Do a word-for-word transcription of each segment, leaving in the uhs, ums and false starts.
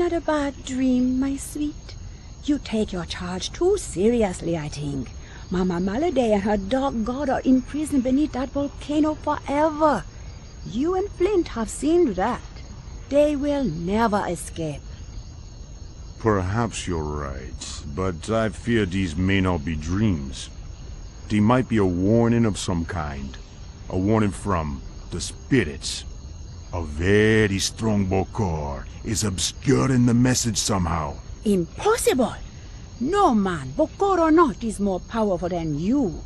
Not a bad dream, my sweet. You take your charge too seriously, I think. Mama Maladay and her dark god are imprisoned beneath that volcano forever. You and Flint have seen that. They will never escape. Perhaps you're right, but I fear these may not be dreams. They might be a warning of some kind. A warning from the spirits. A very strong Bokor is obscuring the message somehow. Impossible! No man, Bokor or not, is more powerful than you.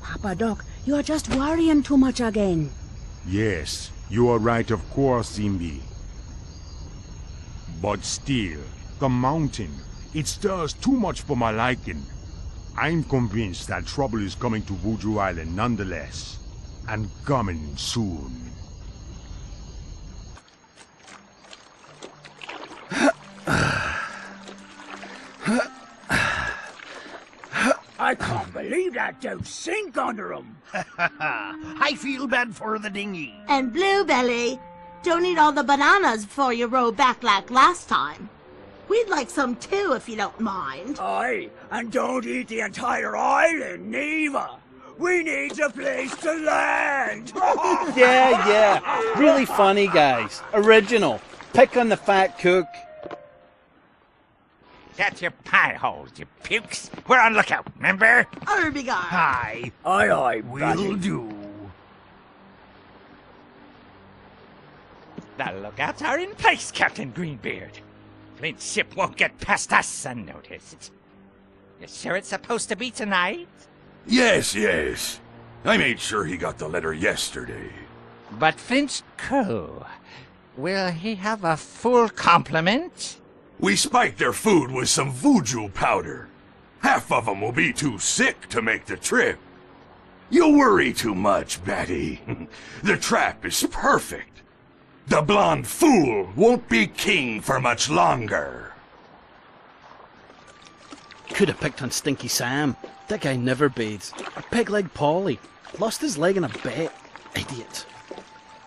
Papa Doc, you are just worrying too much again. Yes, you are right, of course, Zimbi. But still, the mountain, it stirs too much for my liking. I'm convinced that trouble is coming to Vooju Island nonetheless, and coming soon. I can't believe that don't sink under them. I feel bad for the dinghy. And Bluebelly, don't eat all the bananas before you row back like last time. We'd like some too, if you don't mind. Aye, and don't eat the entire island, neither. We need a place to land. Yeah, yeah. Really funny, guys. Original. Pick on the fat cook. That's your pie holes, you pukes. We're on lookout, remember? I'll be gone. Aye. Aye, aye, will do. The lookouts are in place, Captain Greenbeard. Flint's ship won't get past us unnoticed. You sure it's supposed to be tonight? Yes, yes. I made sure he got the letter yesterday. But Flint's crew, will he have a full complement? We spiked their food with some Vooju powder. Half of them will be too sick to make the trip. You worry too much, Batty. The trap is perfect. The blonde fool won't be king for much longer. Could have picked on Stinky Sam. That guy never bathes. Or Peg-Leg Polly. Lost his leg in a bet. Idiot.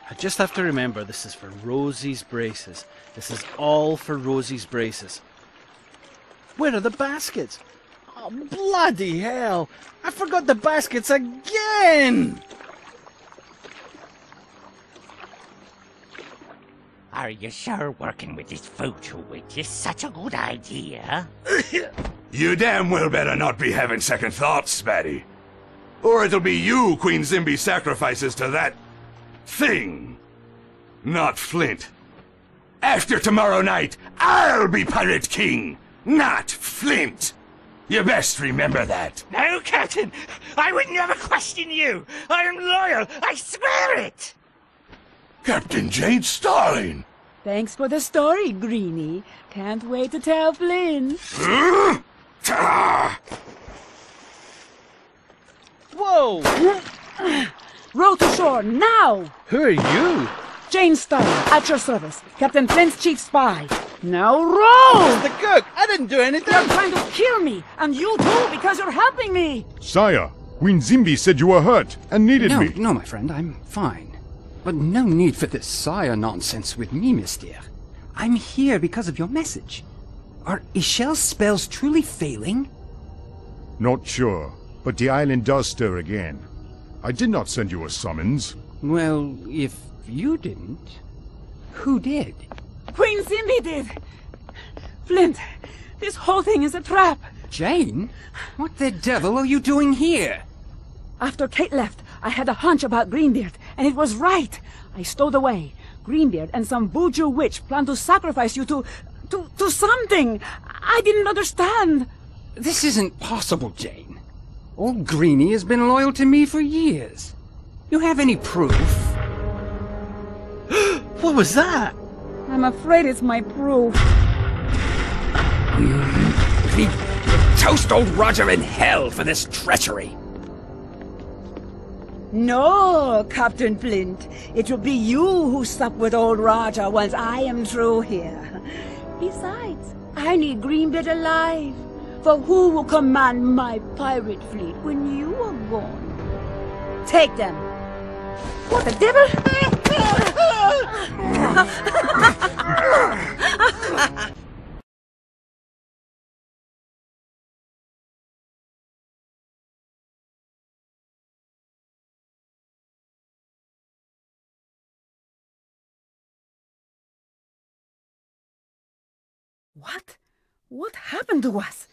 I just have to remember this is for Rosie's braces. This is all for Rosie's braces. Where are the baskets? Oh, bloody hell! I forgot the baskets again! Are you sure working with this Vooju witch is such a good idea? You damn well better not be having second thoughts, Spatty. Or it'll be you Queen Zimbi sacrifices to that thing. Not Flint. After tomorrow night, I'll be Pirate King, not Flint. You best remember that. No, Captain. I would never question you. I am loyal. I swear it. Captain Jane Starling. Thanks for the story, Greenie. Can't wait to tell Flint. Huh? Ta Whoa! Row to shore, now! Who are you? Jane Starling, at your service. Captain Flint's chief spy. Now row! It's the cook! I didn't do anything! They're trying to kill me, and you too, because you're helping me! Sire, Queen Zimbi said you were hurt, and needed no, me. No, my friend, I'm fine. But no need for this sire nonsense with me, mister. I'm here because of your message. Are Ishel's spells truly failing? Not sure, but the island does stir again. I did not send you a summons. Well, if you didn't, who did? Queen Zimbi did! Flint, this whole thing is a trap! Jane? What the devil are you doing here? After Kate left, I had a hunch about Greenbeard, and it was right. I stowed away. Greenbeard and some Vooju witch planned to sacrifice you to... to... to something. I didn't understand. This isn't possible, Jane. Old Greenie has been loyal to me for years. You have any proof? What was that? I'm afraid it's my proof. Toast Old Roger in hell for this treachery. No, Captain Flint. It will be you who sup with Old Roger once I am through here. Besides, I need Greenbit alive. For who will command my pirate fleet when you are gone? Take them. What the devil? What? What happened to us?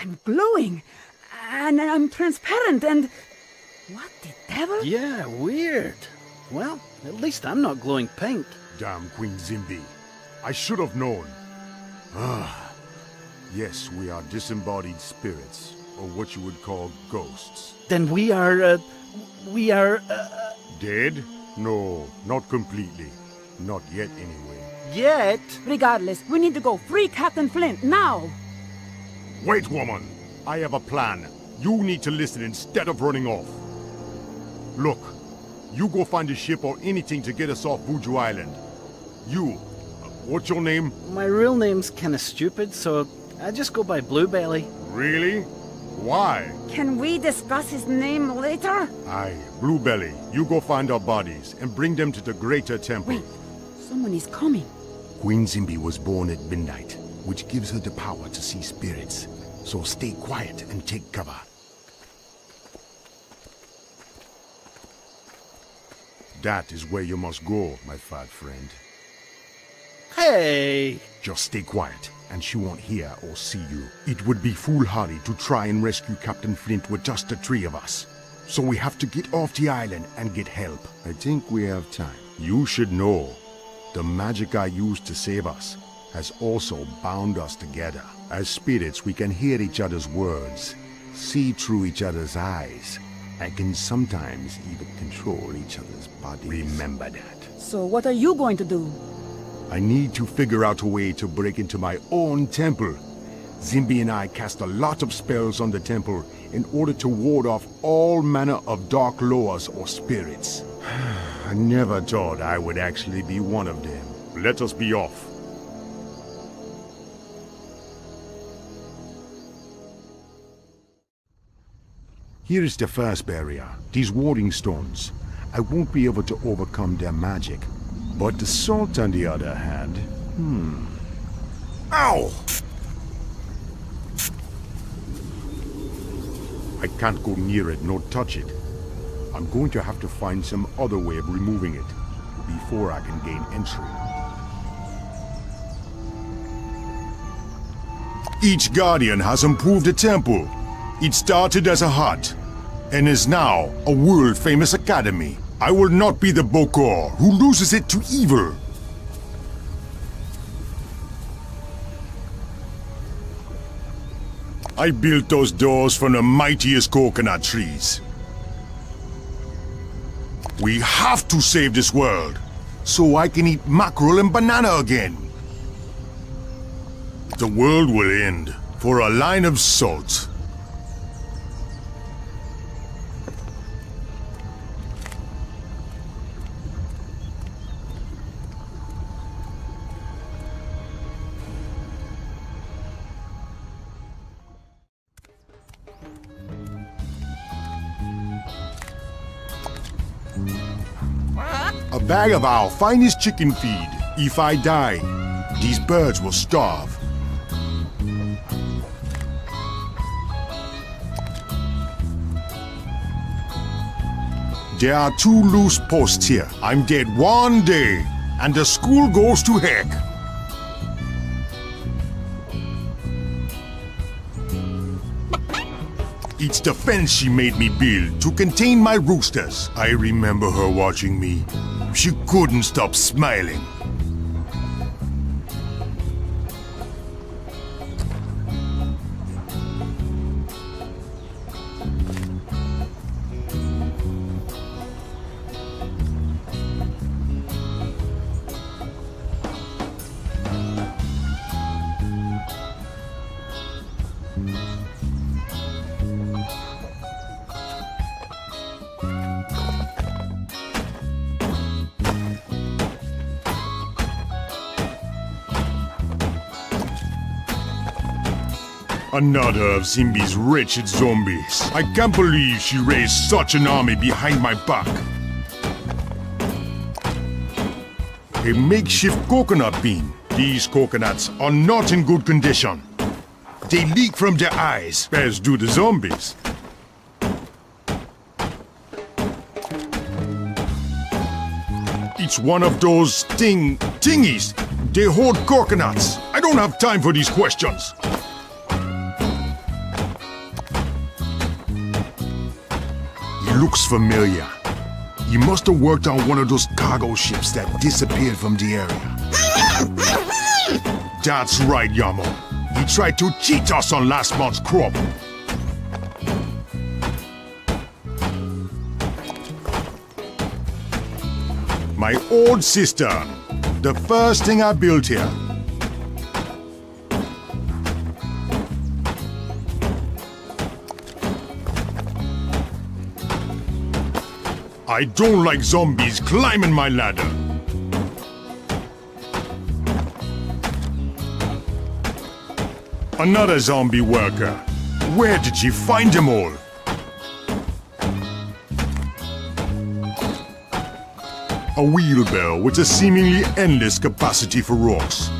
I'm glowing, and I'm transparent, and... What the devil? Yeah, weird. Well, at least I'm not glowing pink. Damn Queen Zimbi. I should have known. Ah. Yes, we are disembodied spirits, or what you would call ghosts. Then we are, uh, we are, uh... Dead? No, not completely. Not yet, anyway. Yet? Regardless, we need to go free Captain Flint, now! Wait, woman! I have a plan. You need to listen instead of running off. Look. You go find a ship or anything to get us off Vooju Island. You, uh, what's your name? My real name's kinda stupid, so I just go by Bluebelly. Really? Why? Can we discuss his name later? Aye, Bluebelly, you go find our bodies and bring them to the Greater Temple. Wait, someone is coming. Queen Zimbi was born at midnight, which gives her the power to see spirits. So stay quiet and take cover. That is where you must go, my fat friend. Hey! Just stay quiet, and she won't hear or see you. It would be foolhardy to try and rescue Captain Flint with just the three of us. So we have to get off the island and get help. I think we have time. You should know. The magic I used to save us has also bound us together. As spirits, we can hear each other's words, see through each other's eyes, I can sometimes even control each other's bodies. Remember that. So what are you going to do? I need to figure out a way to break into my own temple. Zimbi and I cast a lot of spells on the temple in order to ward off all manner of dark lures or spirits. I never thought I would actually be one of them. Let us be off. Here is the first barrier, these warding stones. I won't be able to overcome their magic. But the salt, on the other hand... Hmm... Ow! I can't go near it nor touch it. I'm going to have to find some other way of removing it, before I can gain entry. Each guardian has improved the temple. It started as a hut, and is now a world-famous academy. I will not be the Bokor who loses it to evil. I built those doors from the mightiest coconut trees. We have to save this world, so I can eat mackerel and banana again. The world will end for a line of salt. A bag of our finest chicken feed. If I die, these birds will starve. There are two loose posts here. I'm dead one day, and the school goes to heck. It's the fence she made me build to contain my roosters. I remember her watching me. She couldn't stop smiling. Another of Zimbi's wretched zombies. I can't believe she raised such an army behind my back. A makeshift coconut bean. These coconuts are not in good condition. They leak from their eyes, as do the zombies. It's one of those ting... tingies. They hoard coconuts. I don't have time for these questions. Looks familiar. He must have worked on one of those cargo ships that disappeared from the area. That's right, Yamo. He tried to cheat us on last month's crop. My old cistern. The first thing I built here. I don't like zombies climbing my ladder. Another zombie worker. Where did she find them all? A wheelbarrow with a seemingly endless capacity for rocks.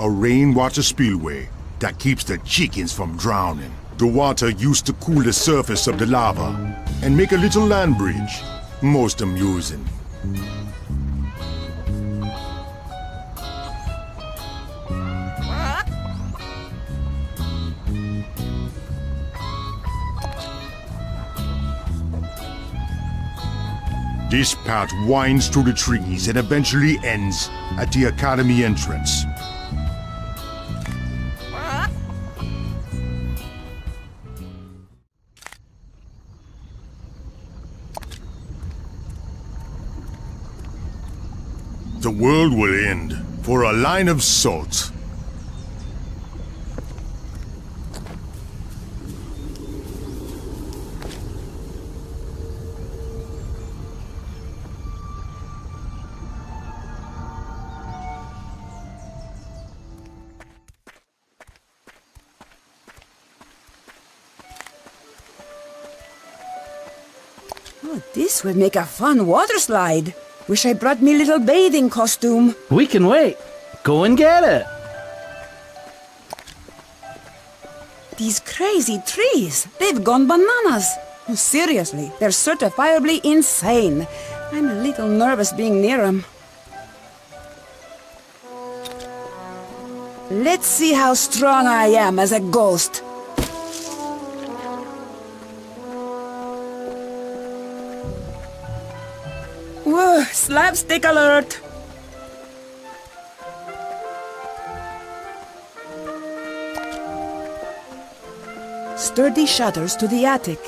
A rainwater spillway that keeps the chickens from drowning. The water used to cool the surface of the lava and make a little land bridge. Most amusing. This path winds through the trees and eventually ends at the academy entrance. The world will end for a line of salt. Oh, this would make a fun water slide. Wish I brought me little bathing costume. We can wait. Go and get it. These crazy trees, they've gone bananas. Seriously, they're certifiably insane. I'm a little nervous being near them. Let's see how strong I am as a ghost. Whoa, slapstick alert! Sturdy shutters to the attic.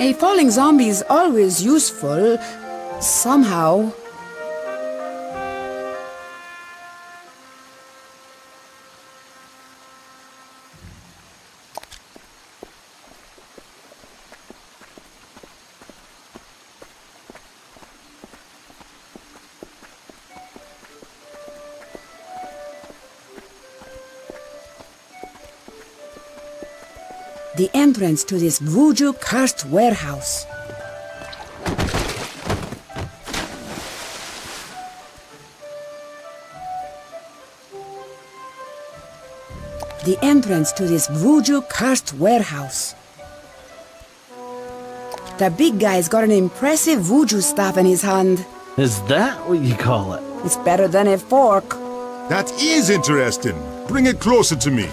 A falling zombie is always useful, somehow. The entrance to this Vooju cursed warehouse. the entrance to this Vooju cursed warehouse. The big guy's got an impressive Vooju staff in his hand. Is that what you call it? It's better than a fork. That is interesting. Bring it closer to me.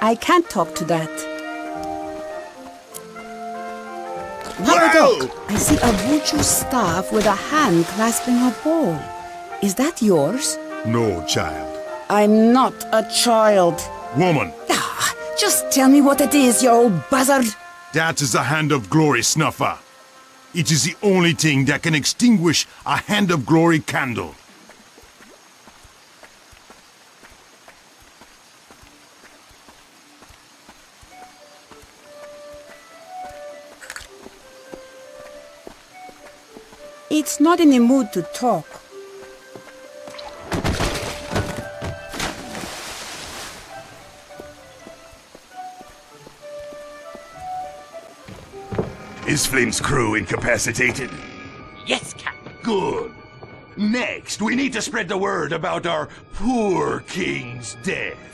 I can't talk to that. Papa Doc, I see a Vooju staff with a hand clasping a ball. Is that yours? No, child. I'm not a child. Woman. Ah, just tell me what it is, you old buzzard. That is the hand of glory, Snuffer. It is the only thing that can extinguish a hand of glory candle. It's not in the mood to talk. Is Flint's crew incapacitated? Yes, Captain. Good. Next, we need to spread the word about our poor king's death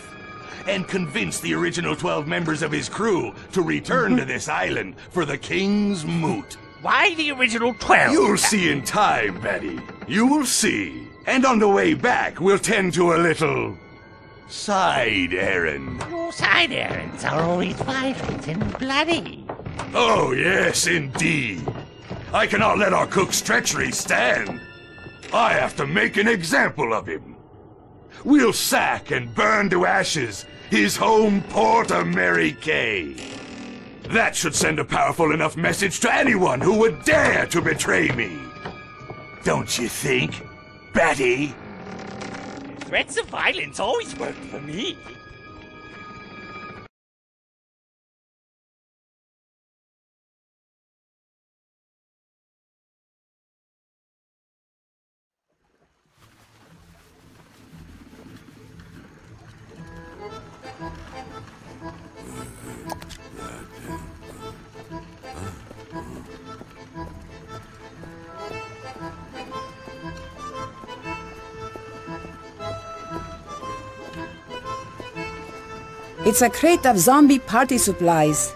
and convince the original twelve members of his crew to return mm-hmm. to this island for the king's moot. Why the original twelve? You'll see in time, Betty. You will see. And on the way back, we'll tend to a little side errand. Your side errands are always violent and bloody. Oh, yes, indeed. I cannot let our cook's treachery stand. I have to make an example of him. We'll sack and burn to ashes his home port of Mary Kay. That should send a powerful enough message to anyone who would dare to betray me. Don't you think, Betty? Threats of violence always work for me. It's a crate of zombie party supplies.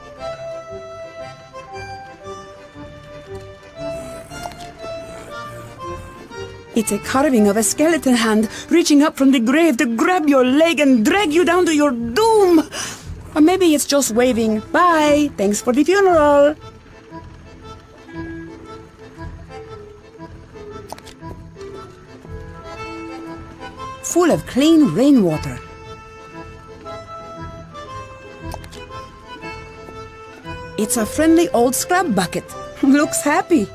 It's a carving of a skeleton hand reaching up from the grave to grab your leg and drag you down to your doom. Or maybe it's just waving, bye, thanks for the funeral. Full of clean rainwater. It's a friendly old scrub bucket. Looks happy.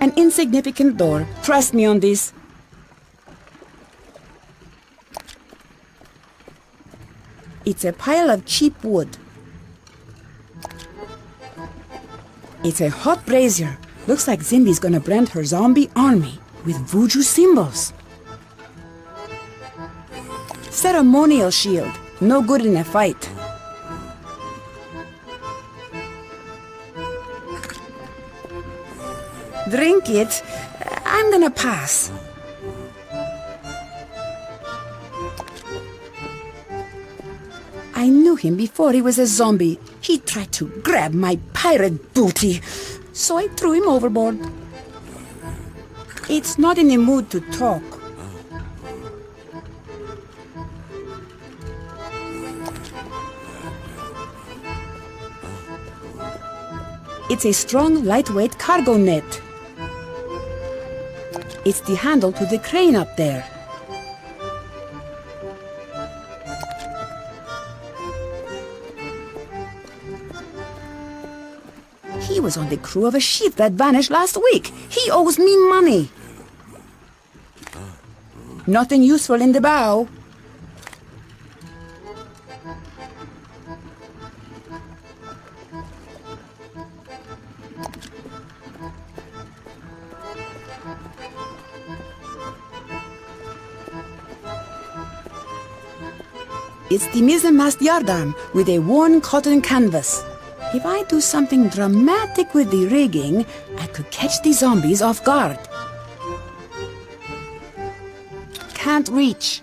An insignificant door. Trust me on this. It's a pile of cheap wood. It's a hot brazier. Looks like Zimbi's gonna brand her zombie army with Vooju symbols. Ceremonial shield. No good in a fight. Drink it. I'm gonna pass. I knew him before he was a zombie. He tried to grab my pirate booty, so I threw him overboard. It's not in the mood to talk. It's a strong, lightweight cargo net. It's the handle to the crane up there. He was on the crew of a ship that vanished last week. He owes me money. Nothing useful in the bow. It's the Misenmast Yardarm with a worn cotton canvas. If I do something dramatic with the rigging, I could catch the zombies off guard. Can't reach.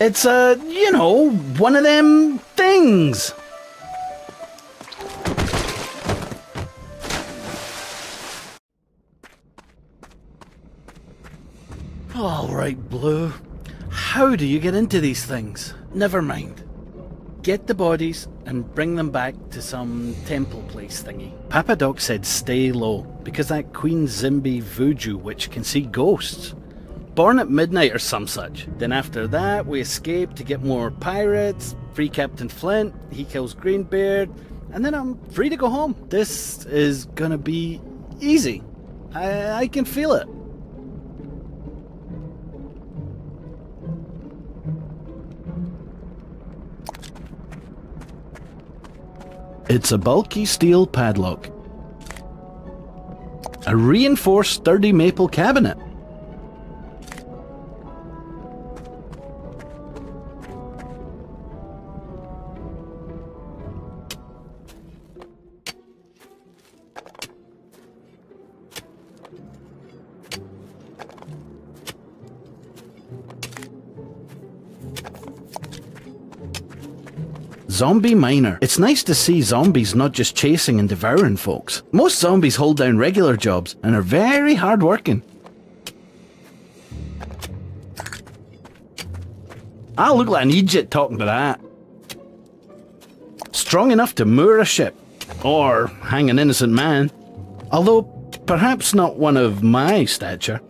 It's, uh, you know, one of them things. All right, Blue. How do you get into these things? Never mind. Get the bodies and bring them back to some temple place thingy. Papa Doc said stay low, because that Queen Zimbi Vooju witch can see ghosts. Born at midnight or some such. Then after that, we escape to get more pirates, free Captain Flint, he kills Greenbeard, and then I'm free to go home. This is gonna be easy. I, I can feel it. It's a bulky steel padlock. A reinforced sturdy maple cabinet. Zombie miner. It's nice to see zombies not just chasing and devouring folks. Most zombies hold down regular jobs and are very hard working. I look like an idiot talking to that. Strong enough to moor a ship or hang an innocent man, although perhaps not one of my stature.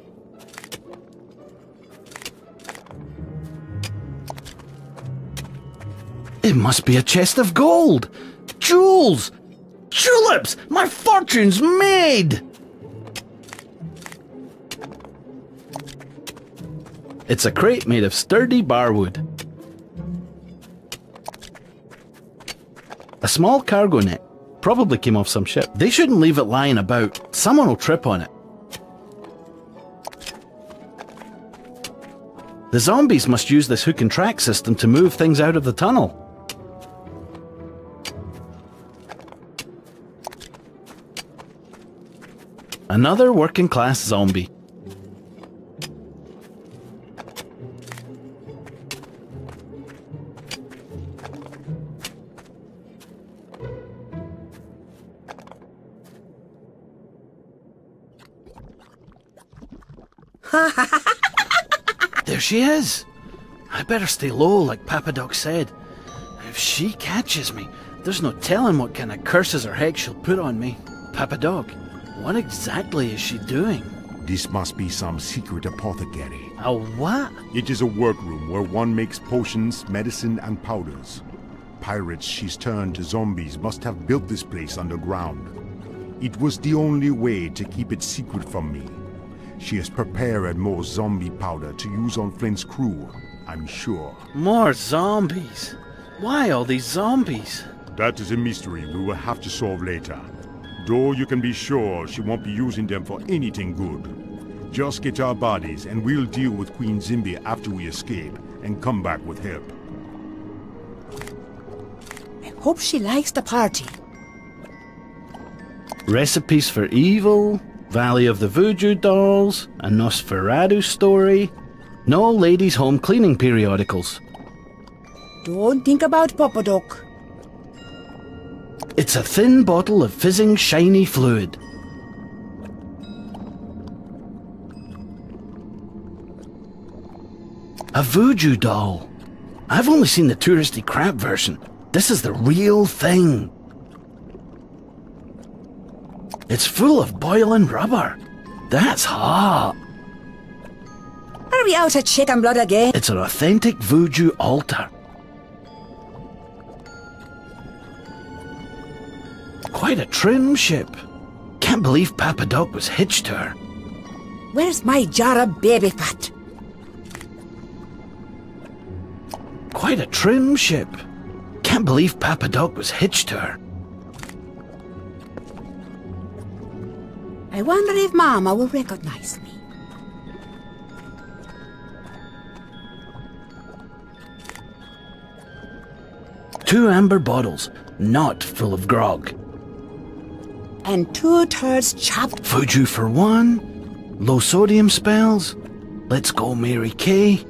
It must be a chest of gold! Jewels! Tulips! My fortune's made! It's a crate made of sturdy barwood. A small cargo net. Probably came off some ship. They shouldn't leave it lying about. Someone will trip on it. The zombies must use this hook and track system to move things out of the tunnel. Another working-class zombie. There she is. I better stay low, like Papa Doc said. If she catches me, there's no telling what kind of curses or hex she'll put on me. Papa Doc. What exactly is she doing? This must be some secret apothecary. A what? It is a workroom where one makes potions, medicine, and powders. Pirates she's turned to zombies must have built this place underground. It was the only way to keep it secret from me. She has prepared more zombie powder to use on Flint's crew, I'm sure. More zombies? Why all these zombies? That is a mystery we will have to solve later. Though you can be sure she won't be using them for anything good. Just get our bodies and we'll deal with Queen Zimbi after we escape and come back with help. I hope she likes the party. Recipes for Evil, Valley of the Vooju Dolls, a Nosferatu story, no ladies' home cleaning periodicals. Don't think about Papa Doc. It's a thin bottle of fizzing, shiny fluid. A Vooju doll. I've only seen the touristy crap version. This is the real thing. It's full of boiling rubber. That's hot. Are we out of chicken blood again? It's an authentic Vooju altar. Quite a trim ship. Can't believe Papa Doc was hitched to her. Where's my jar of baby fat? Quite a trim ship. Can't believe Papa Doc was hitched to her. I wonder if Mama will recognize me. Two amber bottles, not full of grog. And two turds chopped. Vooju for one. Low sodium spells. Let's go, Mary Kay.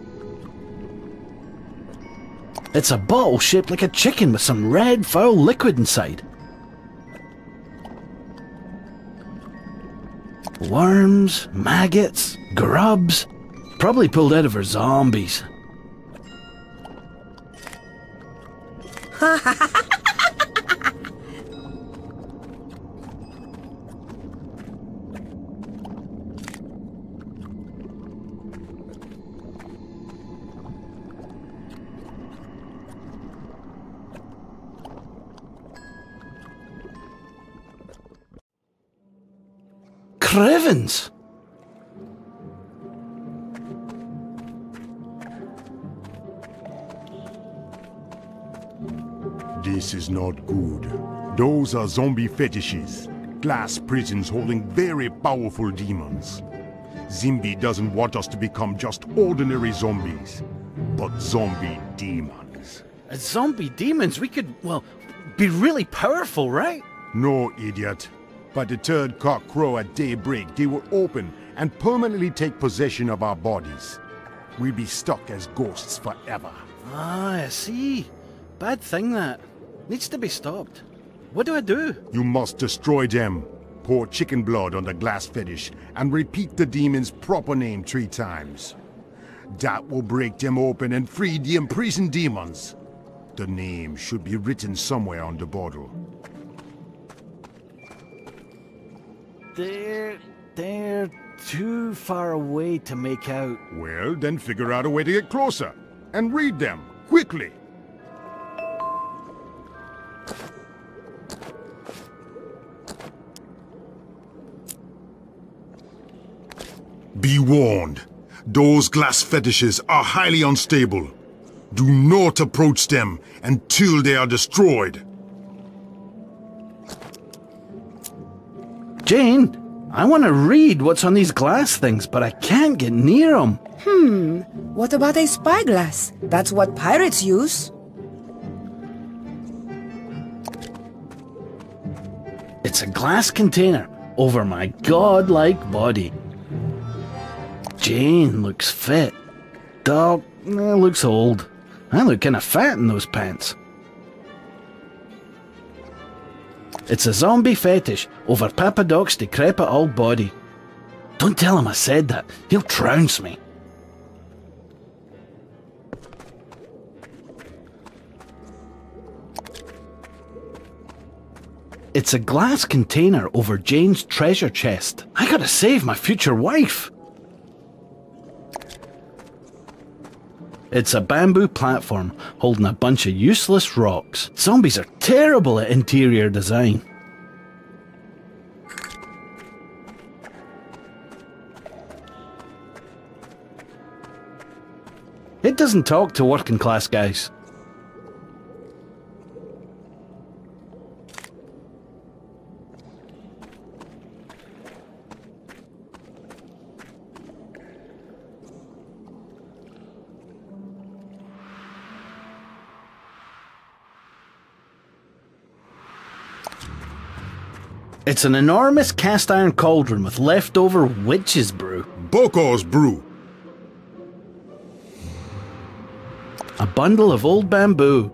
It's a bottle shaped like a chicken with some red foul liquid inside. Worms, maggots, grubs. Probably pulled out of her zombies. Crevens. This is not good. Those are zombie fetishes. Glass prisons holding very powerful demons. Zimbi doesn't want us to become just ordinary zombies, but zombie demons. As zombie demons, we could, well, be really powerful, right? No, idiot. By the third cock crow at daybreak, they will open and permanently take possession of our bodies. We'll be stuck as ghosts forever. Ah, I see. Bad thing that. Needs to be stopped. What do I do? You must destroy them. Pour chicken blood on the glass fetish and repeat the demon's proper name three times. That will break them open and free the imprisoned demons. The name should be written somewhere on the bottle. They're... they're too far away to make out. Well, then figure out a way to get closer. And read them, quickly. Be warned, those glass fetishes are highly unstable. Do not approach them until they are destroyed. Jane, I want to read what's on these glass things, but I can't get near them. Hmm, what about a spyglass? That's what pirates use. It's a glass container over my godlike body. Jane looks fit. Doc eh, looks old. I look kind of fat in those pants. It's a zombie fetish over Papa Doc's decrepit old body. Don't tell him I said that. He'll trounce me. It's a glass container over Jane's treasure chest. I gotta save my future wife. It's a bamboo platform holding a bunch of useless rocks. Zombies are terrible at interior design. It doesn't talk to working class guys. It's an enormous cast iron cauldron with leftover witch's brew. Bokor's brew. A bundle of old bamboo.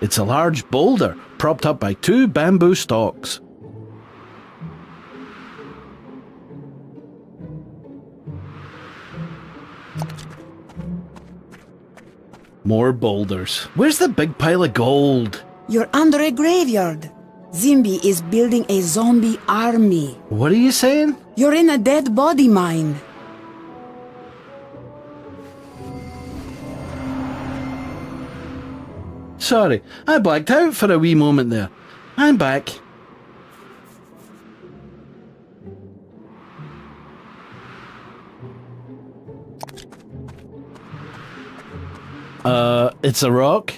It's a large boulder propped up by two bamboo stalks. More boulders. Where's the big pile of gold? You're under a graveyard. Zimbi is building a zombie army. What are you saying? You're in a dead body mine. Sorry, I blacked out for a wee moment there. I'm back. Uh, it's a rock?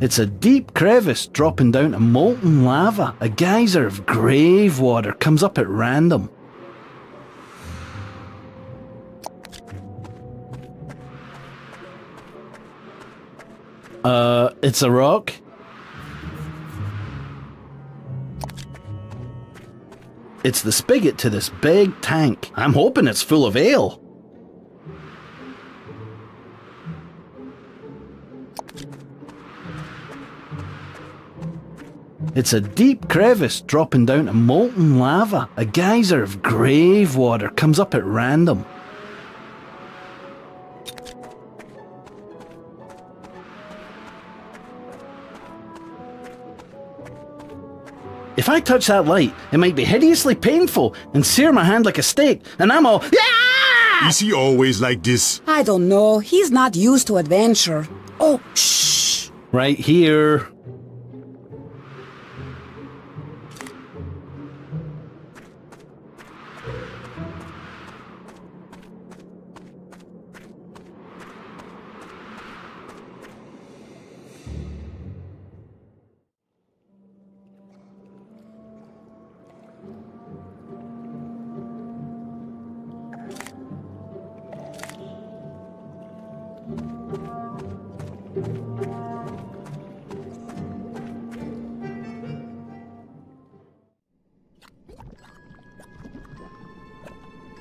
It's a deep crevice dropping down to molten lava. A geyser of grave water comes up at random. Uh, it's a rock? It's the spigot to this big tank. I'm hoping it's full of ale. It's a deep crevice dropping down to molten lava. A geyser of grave water comes up at random. If I touch that light, it might be hideously painful and sear my hand like a steak, and I'm all, yeah! Is he always like this? I don't know. He's not used to adventure. Oh, shh! Right here.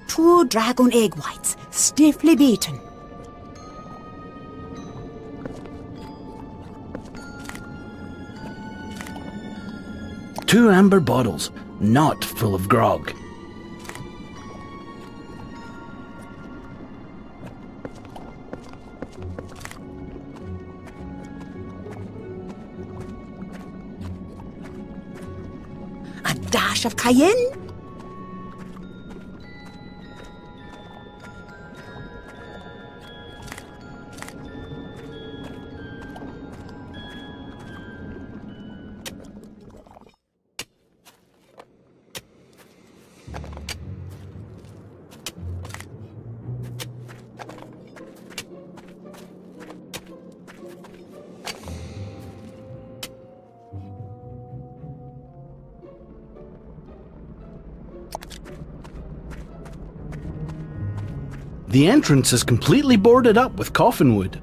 Two dragon egg whites, stiffly beaten. Two amber bottles, not full of grog. A dash of cayenne? The entrance is completely boarded up with coffin wood.